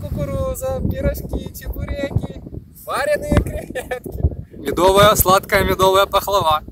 кукуруза, пирожки, чебуреки, вареные креветки, медовая, сладкая медовая пахлава.